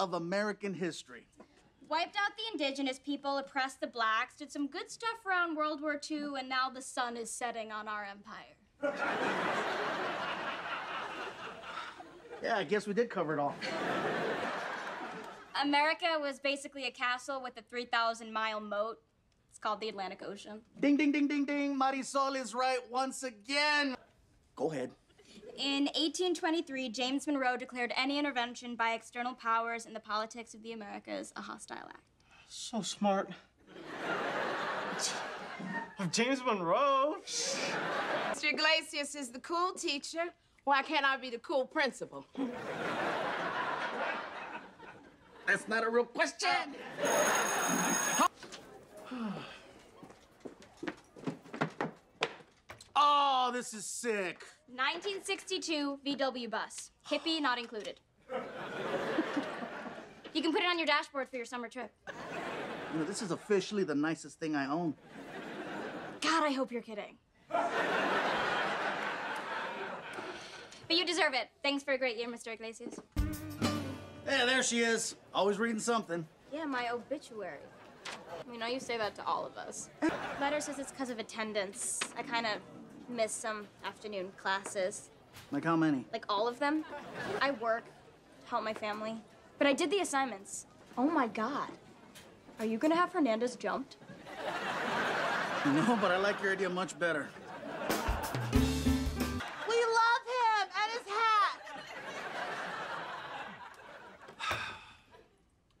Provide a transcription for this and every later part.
of American history. Wiped out the indigenous people, oppressed the blacks, did some good stuff around World War II, and now the sun is setting on our empire. Yeah, I guess we did cover it all. America was basically a castle with a 3,000-mile moat. It's called the Atlantic Ocean. Ding, ding, ding, ding, ding. Marisol is right once again. Go ahead. In 1823, James Monroe declared any intervention by external powers in the politics of the Americas a hostile act. So smart. Of James Monroe. Mr. Iglesias is the cool teacher. Why can't I be the cool principal? That's not a real question. Oh, this is sick. 1962 VW bus. Hippie not included. You can put it on your dashboard for your summer trip. You know, this is officially the nicest thing I own. God, I hope you're kidding. But you deserve it. Thanks for a great year, Mr. Iglesias. Hey, there she is. Always reading something. Yeah, my obituary. We know you say that to all of us. Letter says it's because of attendance. I kind of missed some afternoon classes. Like how many? Like all of them. I work, help my family. But I did the assignments. Oh my God. Are you gonna have Hernandez jumped? No, but I like your idea much better.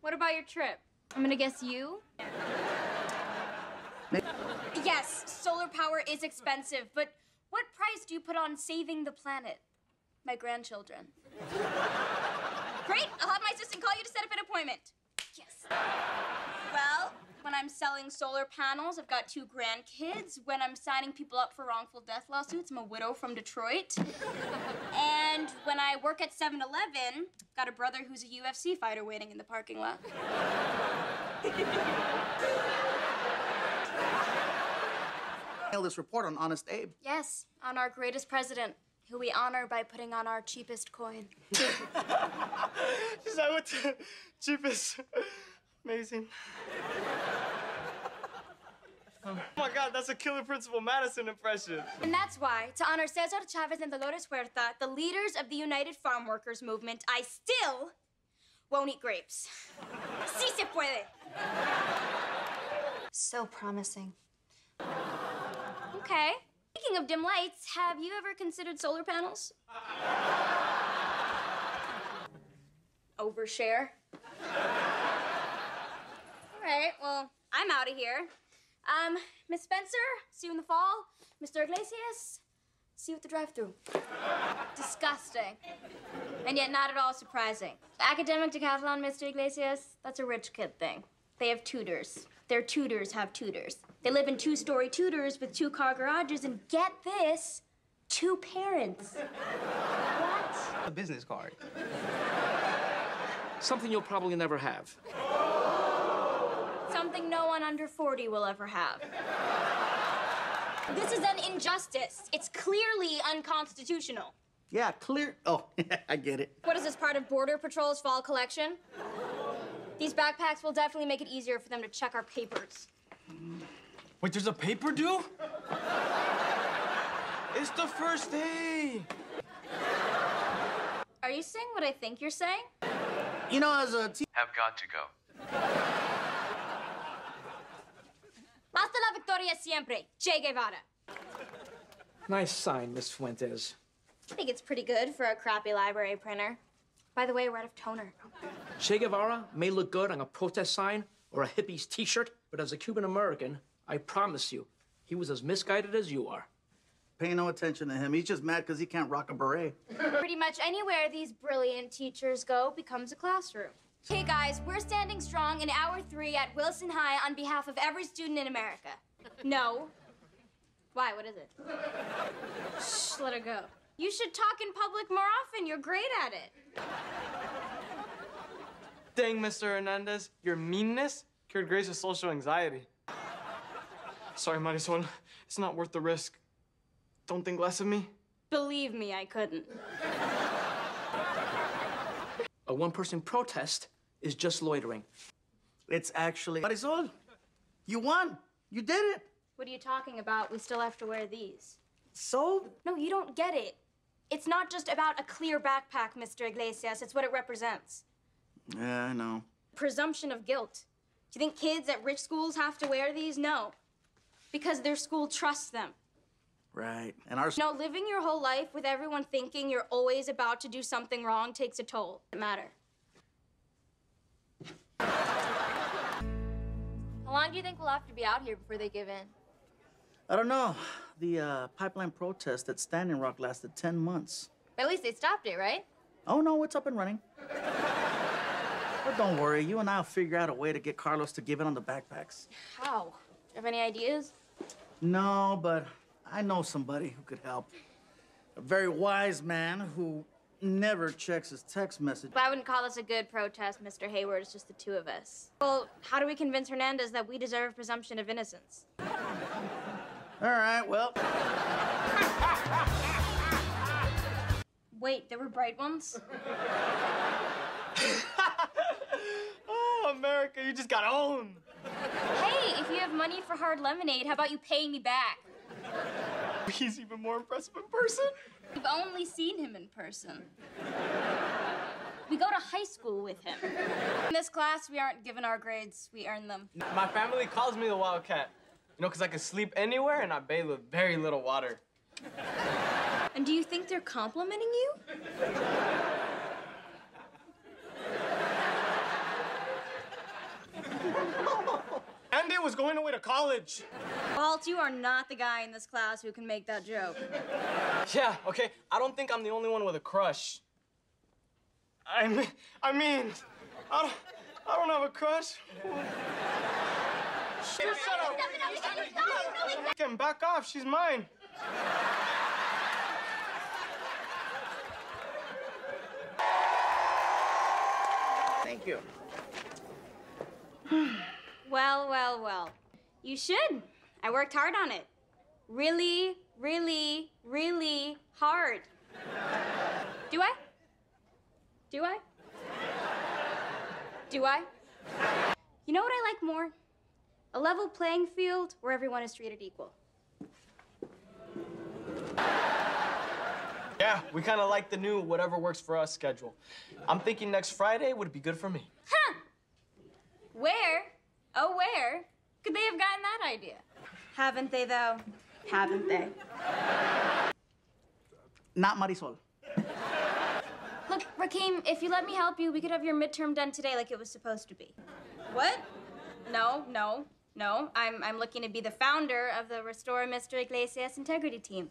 What about your trip? I'm gonna guess you? Yes, solar power is expensive, but what price do you put on saving the planet? My grandchildren. Great, I'll have my assistant call you to set up an appointment. Yes. Well, when I'm selling solar panels, I've got 2 grandkids. When I'm signing people up for wrongful death lawsuits, I'm a widow from Detroit. And when I work at 7-Eleven, got a brother who's a UFC fighter waiting in the parking lot. This report on Honest Abe. Yes, on our greatest president, who we honor by putting on our cheapest coin. She's like, what's the cheapest? Amazing. Oh my God, that's a killer Principal Madison impression. And that's why, to honor Cesar Chavez and Dolores Huerta, the leaders of the United Farm Workers movement, I still won't eat grapes. Si se puede. So promising. Okay. Speaking of dim lights, have you ever considered solar panels? Overshare. All right, well, I'm out of here. Miss Spencer, see you in the fall. Mr. Iglesias, see you at the drive-thru. Disgusting. And yet not at all surprising. Academic decathlon, Mr. Iglesias, that's a rich kid thing. They have tutors. Their tutors have tutors. They live in 2-story tutors with 2-car garages and, get this, 2 parents. What? A business card. Something you'll probably never have. Something no one under 40 will ever have. This is an injustice. It's clearly unconstitutional. Yeah, clear. Oh, I get it. What is this, part of Border Patrol's fall collection? These backpacks will definitely make it easier for them to check our papers. Wait, there's a paper due? It's the first day. Are you saying what I think you're saying? You know, as a team, have got to go. Hasta la victoria siempre, Che Guevara. Nice sign, Miss Fuentes. I think it's pretty good for a crappy library printer. By the way, we're out of toner. Che Guevara may look good on a protest sign or a hippie's T-shirt, but as a Cuban-American, I promise you, he was as misguided as you are. Pay no attention to him. He's just mad because he can't rock a beret. Pretty much anywhere these brilliant teachers go becomes a classroom. Hey guys, we're standing strong in hour 3 at Wilson High on behalf of every student in America. No. Why? What is it? Shh, let her go. You should talk in public more often. You're great at it. Dang, Mr. Hernandez, your meanness cured Grace's social anxiety. Sorry, Marisol. It's not worth the risk. Don't think less of me. Believe me, I couldn't. A one-person protest is just loitering. It's actually... Marisol, you won. You did it. What are you talking about? We still have to wear these. So? No, you don't get it. It's not just about a clear backpack, Mr. Iglesias. It's what it represents. Yeah, I know. Presumption of guilt. Do you think kids at rich schools have to wear these? No. Because their school trusts them. Right. And our... No, living your whole life with everyone thinking you're always about to do something wrong takes a toll. It doesn't matter. How long do you think we'll have to be out here before they give in? I don't know. The pipeline protest at Standing Rock lasted 10 months. But at least they stopped it, right? Oh, no, it's up and running. But don't worry, you and I will figure out a way to get Carlos to give in on the backpacks. How? Do you have any ideas? No, but I know somebody who could help. A very wise man who never checks his text message. But I wouldn't call this a good protest, Mr. Hayward. It's just the two of us. Well, how do we convince Hernandez that we deserve presumption of innocence? All right, well. Wait, there were bright ones? Oh, America, you just got owned. Hey, if you have money for hard lemonade, how about you pay me back? He's even more impressive in person. We've only seen him in person. We go to high school with him. In this class, we aren't given our grades. We earn them. My family calls me the Wildcat. You know, because I can sleep anywhere and I bathe with very little water. And do you think they're complimenting you? Andy was going away to college. Walt, you are not the guy in this class who can make that joke. Yeah, okay. I don't think I'm the only one with a crush. I mean, I don't have a crush. Shut up. I can back off. She's mine. Thank you. Well, well, well. You should. I worked hard on it. Really, really, really hard. Do I? Do I? Do I? You know what I like more? A level playing field where everyone is treated equal. Yeah, we kind of like the new whatever works for us schedule. I'm thinking next Friday would be good for me. Huh! Where? Oh, where could they have gotten that idea? Haven't they, though? Haven't they? Not Marisol. Look, Rakim, if you let me help you, we could have your midterm done today like it was supposed to be. What? No, no, no. I'm looking to be the founder of the Restore Mr. Iglesias Integrity Team.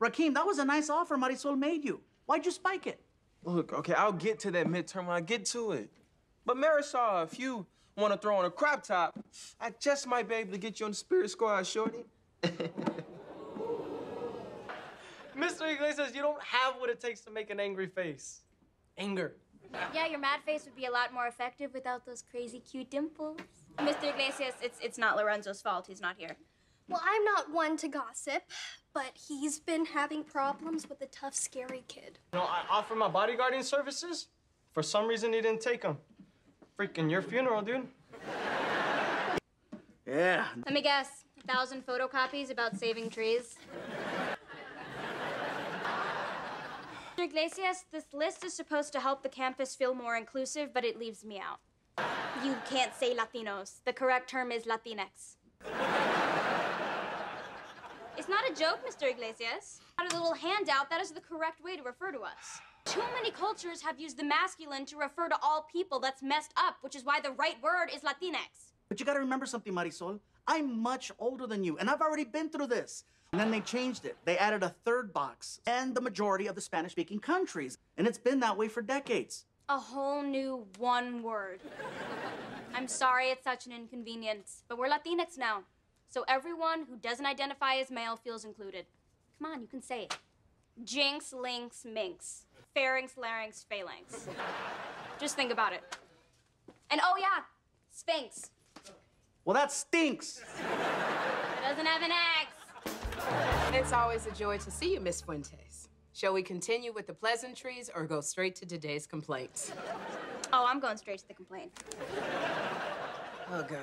Rakim, that was a nice offer Marisol made you. Why'd you spike it? Look, okay, I'll get to that midterm when I get to it. But Marisol, if you... want to throw on a crop top, I just might be able to get you on the Spirit Squad, shorty. Mr. Iglesias, you don't have what it takes to make an angry face. Anger. Yeah, your mad face would be a lot more effective without those crazy cute dimples. Mr. Iglesias, it's not Lorenzo's fault. He's not here. Well, I'm not one to gossip, but he's been having problems with a tough, scary kid. You know, I offered my bodyguarding services. For some reason, he didn't take them. Freaking your funeral, dude. Yeah. Let me guess, 1,000 photocopies about saving trees. Mr. Iglesias, this list is supposed to help the campus feel more inclusive, but it leaves me out. You can't say Latinos. The correct term is Latinx. It's not a joke, Mr. Iglesias. Not a little handout. That is the correct way to refer to us. Too many cultures have used the masculine to refer to all people. That's messed up, which is why the right word is Latinx. But you gotta remember something, Marisol. I'm much older than you, and I've already been through this. And then they changed it. They added a third box and the majority of the Spanish-speaking countries. And it's been that way for decades. A whole new one word. I'm sorry it's such an inconvenience, but we're Latinx now. So everyone who doesn't identify as male feels included. Come on, you can say it. Jinx, linx, minx. Pharynx, larynx, phalanx. Just think about it. And oh yeah, sphinx. Well, that stinks. It doesn't have an axe. It's always a joy to see you, Miss Fuentes. Shall we continue with the pleasantries or go straight to today's complaints? Oh, I'm going straight to the complaint. Oh, God.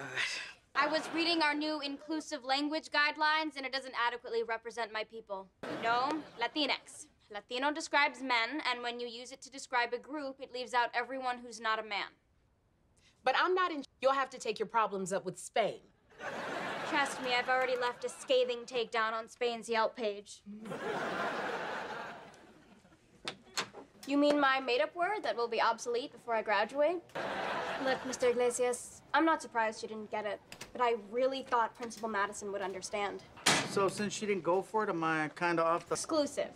I was reading our new inclusive language guidelines, and it doesn't adequately represent my people. You know, Latinx. Latino describes men, and when you use it to describe a group, it leaves out everyone who's not a man. But I'm not in... You'll have to take your problems up with Spain. Trust me, I've already left a scathing takedown on Spain's Yelp page. You mean my made-up word that will be obsolete before I graduate? Look, Mr. Iglesias, I'm not surprised you didn't get it, but I really thought Principal Madison would understand. So since she didn't go for it, am I kind of off the... Exclusive.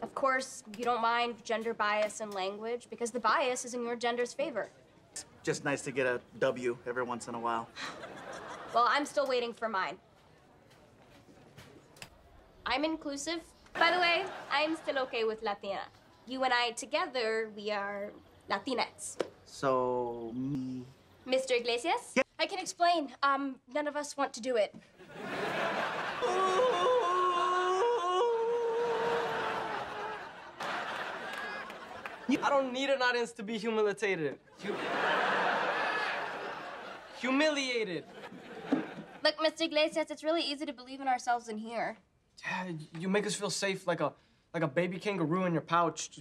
Of course, you don't mind gender bias in language, because the bias is in your gender's favor. It's just nice to get a W every once in a while. Well, I'm still waiting for mine. I'm inclusive. By the way, I'm still okay with Latina. You and I together, we are Latinx. So, me... Mr. Iglesias? Yeah. I can explain. None of us want to do it. I don't need an audience to be humiliated. Humiliated. Look, Mr. Iglesias, it's really easy to believe in ourselves in here. Yeah, you make us feel safe like a baby kangaroo in your pouch.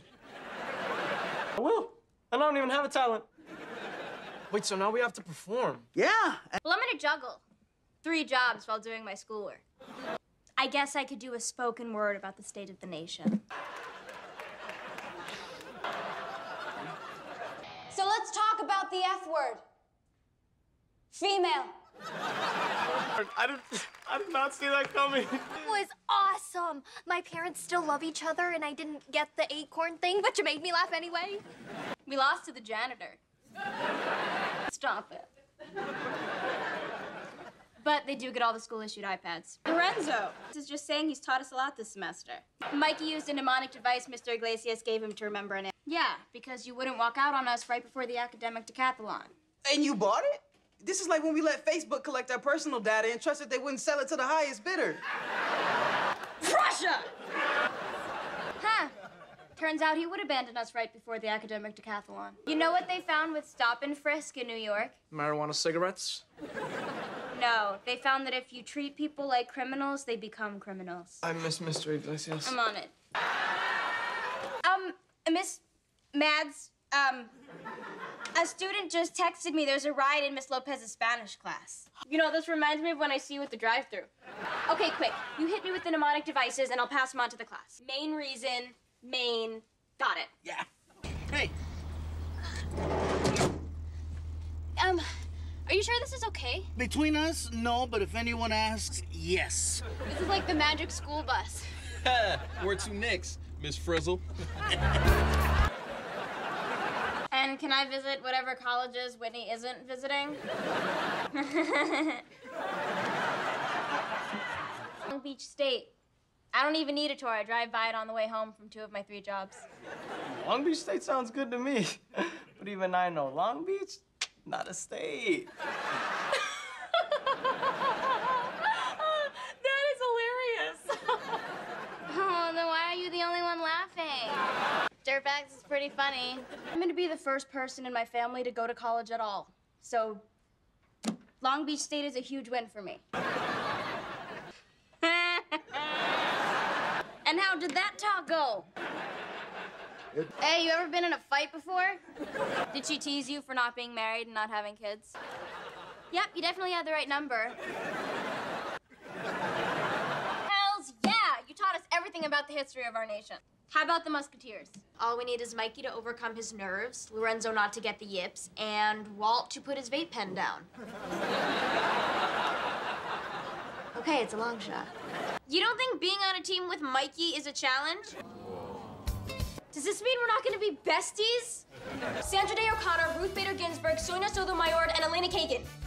I will. And I don't even have a talent. Wait, so now we have to perform? Yeah. Well, I'm gonna juggle 3 jobs while doing my schoolwork. I guess I could do a spoken word about the state of the nation. So let's talk about the F word. Female. I did not see that coming. It was awesome. My parents still love each other, and I didn't get the acorn thing, but you made me laugh anyway. We lost to the janitor. Stop it. But they do get all the school-issued iPads. Lorenzo is just saying he's taught us a lot this semester. Mikey used a mnemonic device Mr. Iglesias gave him to remember an... Yeah, because you wouldn't walk out on us right before the academic decathlon. And you bought it? This is like when we let Facebook collect our personal data and trusted they wouldn't sell it to the highest bidder. Russia! Huh. Turns out he would abandon us right before the academic decathlon. You know what they found with Stop and Frisk in New York? Marijuana cigarettes? No, they found that if you treat people like criminals, they become criminals. I miss Mr. Iglesias. I'm on it. Miss Mads, a student just texted me there's a riot in Miss Lopez's Spanish class. You know, this reminds me of when I see you at the drive-thru. Okay, quick. You hit me with the mnemonic devices, and I'll pass them on to the class. Main reason, main. Got it. Yeah. Hey. Are you sure this is okay? Between us, no, but if anyone asks, yes. This is like the Magic School Bus. Where to next, Miss Frizzle? And can I visit whatever colleges Whitney isn't visiting? Long Beach State. I don't even need a tour. I drive by it on the way home from 2 of my 3 jobs. Long Beach State sounds good to me. But even I know Long Beach, not a state. That is hilarious. Oh, then why are you the only one laughing? Dirtbags is pretty funny. I'm gonna be the first person in my family to go to college at all. So, Long Beach State is a huge win for me. And how did that talk go? It... Hey, you ever been in a fight before? Did she tease you for not being married and not having kids? Yep, you definitely had the right number. Hells yeah! You taught us everything about the history of our nation. How about the Musketeers? All we need is Mikey to overcome his nerves, Lorenzo not to get the yips, and Walt to put his vape pen down. Okay, it's a long shot. You don't think being on a team with Mikey is a challenge? Does this mean we're not gonna be besties? Sandra Day O'Connor, Ruth Bader Ginsburg, Sonia Sotomayor, and Elena Kagan.